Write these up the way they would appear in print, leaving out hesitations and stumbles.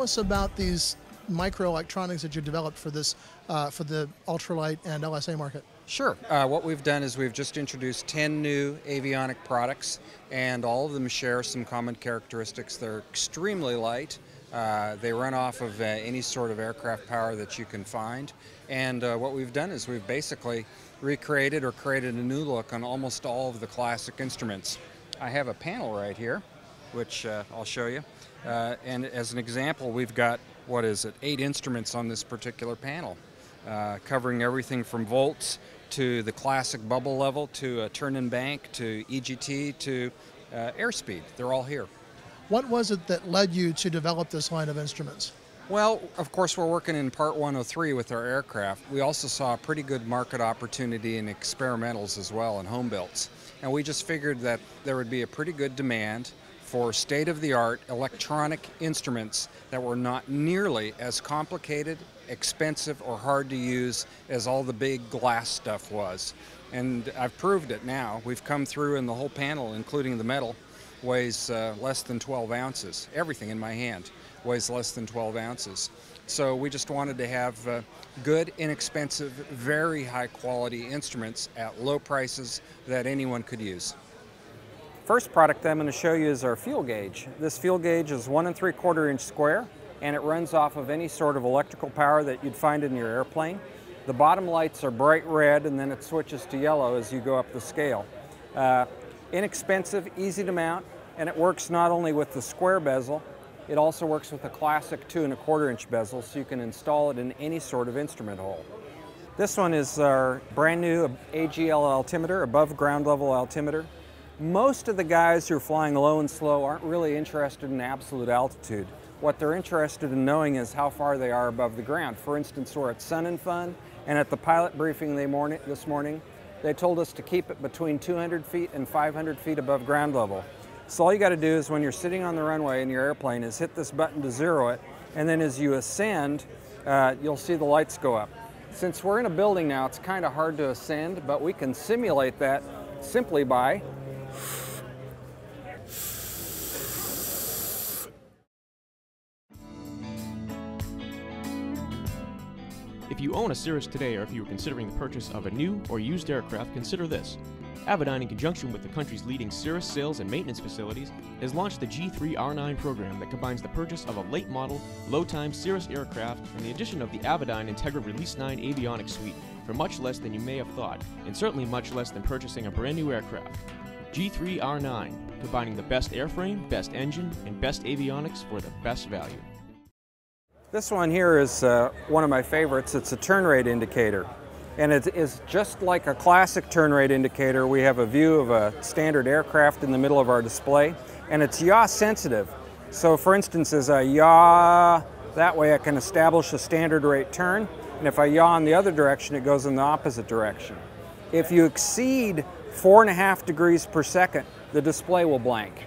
Tell us about these microelectronics that you developed for this, for the ultralight and LSA market. Sure. What we've done is we've just introduced 10 new avionic products, and all of them share some common characteristics. They're extremely light. They run off of any sort of aircraft power that you can find. And what we've done is we've basically recreated or created a new look on almost all of the classic instruments. I have a panel right here, which I'll show you. And as an example, we've got, what is it, 8 instruments on this particular panel, covering everything from volts to the classic bubble level to a turn and bank to EGT to airspeed. They're all here. What was it that led you to develop this line of instruments? Well, of course, we're working in Part 103 with our aircraft. We also saw a pretty good market opportunity in experimentals as well, and home builds. And we just figured that there would be a pretty good demand for state-of-the-art electronic instruments that were not nearly as complicated, expensive, or hard to use as all the big glass stuff was. And I've proved it now. We've come through, and the whole panel, including the metal, weighs less than 12 ounces. Everything in my hand weighs less than 12 ounces. So we just wanted to have good, inexpensive, very high quality instruments at low prices that anyone could use. First product that I'm going to show you is our fuel gauge. This fuel gauge is 1 3/4 inch square, and it runs off of any sort of electrical power that you'd find in your airplane. The bottom lights are bright red, and then it switches to yellow as you go up the scale. Inexpensive, easy to mount, and it works not only with the square bezel, it also works with a classic 2 1/4 inch bezel, so you can install it in any sort of instrument hole. This one is our brand new AGL altimeter, above ground level altimeter. Most of the guys who are flying low and slow aren't really interested in absolute altitude. What they're interested in knowing is how far they are above the ground. For instance, we're at Sun and Fun, and at the pilot briefing this morning, they told us to keep it between 200 feet and 500 feet above ground level. So all you got to do is when you're sitting on the runway in your airplane is hit this button to zero it, and then as you ascend, you'll see the lights go up. Since we're in a building now, it's kind of hard to ascend, but we can simulate that simply by If you own a Cirrus today, or if you are considering the purchase of a new or used aircraft, consider this. Avidyne, in conjunction with the country's leading Cirrus sales and maintenance facilities, has launched the G3R9 program that combines the purchase of a late-model, low-time Cirrus aircraft and the addition of the Avidyne Integra Release 9 avionics suite for much less than you may have thought, and certainly much less than purchasing a brand new aircraft. G3R9, combining the best airframe, best engine, and best avionics for the best value. This one here is one of my favorites. It's a turn rate indicator, and it is just like a classic turn rate indicator. We have a view of a standard aircraft in the middle of our display, and it's yaw sensitive. So for instance, as I yaw that way, I can establish a standard rate turn, and if I yaw in the other direction, it goes in the opposite direction. If you exceed 4.5 degrees per second, the display will blank.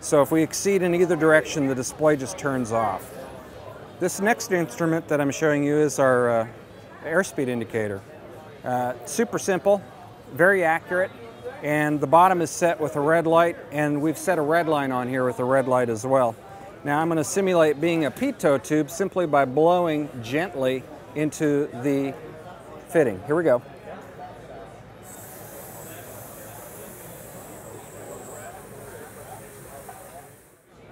So if we exceed in either direction, the display just turns off. This next instrument that I'm showing you is our airspeed indicator. Super simple, very accurate, and the bottom is set with a red light, and we've set a red line on here with a red light as well. Now I'm going to simulate being a pitot tube simply by blowing gently into the fitting. Here we go.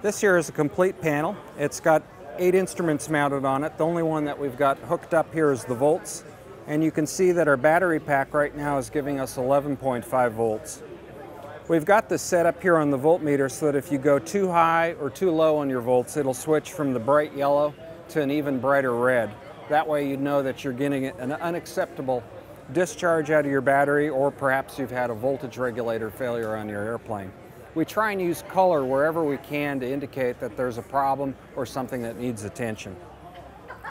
This here is a complete panel. It's got 8 instruments mounted on it. The only one that we've got hooked up here is the volts, and you can see that our battery pack right now is giving us 11.5 volts. We've got this set up here on the voltmeter so that if you go too high or too low on your volts, it'll switch from the bright yellow to an even brighter red. That way you know that you're getting an unacceptable discharge out of your battery, or perhaps you've had a voltage regulator failure on your airplane. We try and use color wherever we can to indicate that there's a problem or something that needs attention.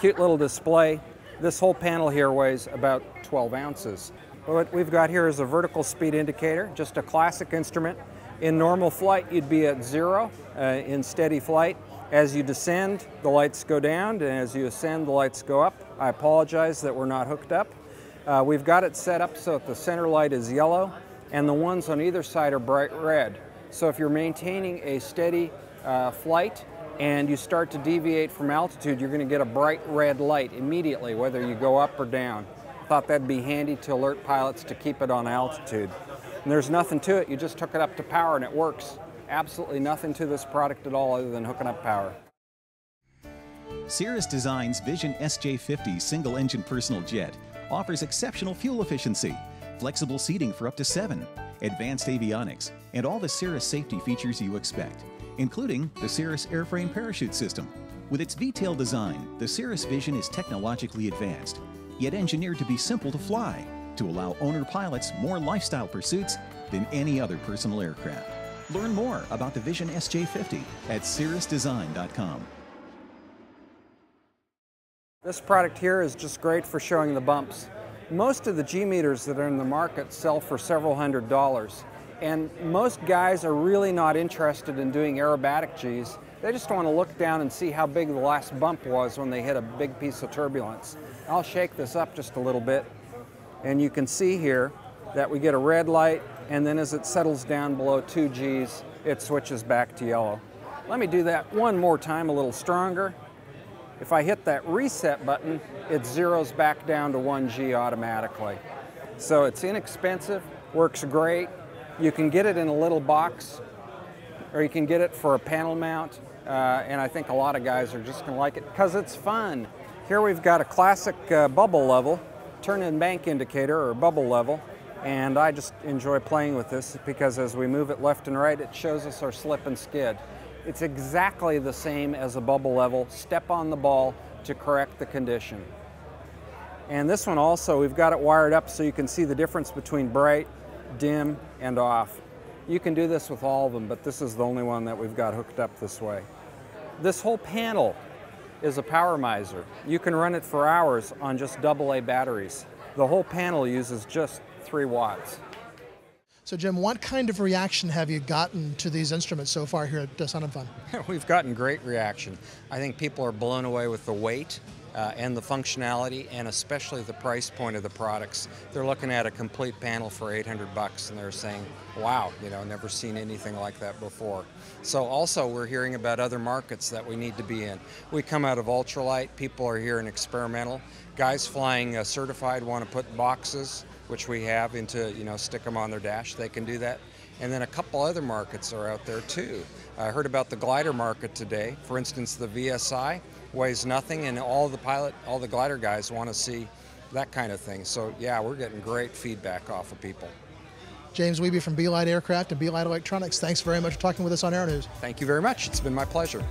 Cute little display. This whole panel here weighs about 12 ounces. What we've got here is a vertical speed indicator, just a classic instrument. In normal flight, you'd be at zero in steady flight. As you descend, the lights go down, and as you ascend, the lights go up. I apologize that we're not hooked up. We've got it set up so that the center light is yellow, and the ones on either side are bright red. So if you're maintaining a steady flight and you start to deviate from altitude, you're going to get a bright red light immediately, whether you go up or down. Thought that'd be handy to alert pilots to keep it on altitude. And there's nothing to it. You just hook it up to power and it works. Absolutely nothing to this product at all other than hooking up power. Cirrus Design's Vision SJ50 single-engine personal jet offers exceptional fuel efficiency, flexible seating for up to 7, advanced avionics, and all the Cirrus safety features you expect, including the Cirrus Airframe Parachute System. With its V-tail design, the Cirrus Vision is technologically advanced, yet engineered to be simple to fly, to allow owner pilots more lifestyle pursuits than any other personal aircraft. Learn more about the Vision SJ50 at cirrusdesign.com. This product here is just great for showing the bumps. Most of the G-meters that are in the market sell for several $100s, and most guys are really not interested in doing aerobatic Gs. They just want to look down and see how big the last bump was when they hit a big piece of turbulence. I'll shake this up just a little bit, and you can see here that we get a red light, and then as it settles down below 2 Gs, it switches back to yellow. Let me do that one more time, a little stronger. If I hit that reset button, it zeroes back down to 1 G automatically. So it's inexpensive, works great. You can get it in a little box, or you can get it for a panel mount, and I think a lot of guys are just gonna like it because it's fun. Here we've got a classic bubble level, turn and bank indicator or bubble level, and I just enjoy playing with this because as we move it left and right, it shows us our slip and skid. It's exactly the same as a bubble level. Step on the ball to correct the condition. And this one also, we've got it wired up so you can see the difference between bright, dim, and off. You can do this with all of them, but this is the only one that we've got hooked up this way. This whole panel is a PowerMizer. You can run it for hours on just AA batteries. The whole panel uses just 3 watts. So Jim, what kind of reaction have you gotten to these instruments so far here at Sun and Fun? We've gotten great reaction. I think people are blown away with the weight and the functionality, and especially the price point of the products. They're looking at a complete panel for $800 and they're saying, wow, you know, never seen anything like that before. So also we're hearing about other markets that we need to be in. We come out of ultralight, people are here in experimental. Guys flying certified want to put boxes, which we have, into, you know, stick them on their dash. They can do that. And then a couple other markets are out there too. I heard about the glider market today. For instance, the VSI weighs nothing, and all the glider guys want to see that kind of thing. So yeah, we're getting great feedback off of people. James Wiebe from BeLite Aircraft and BeLite Electronics, thanks very much for talking with us on Aero News. Thank you very much. It's been my pleasure.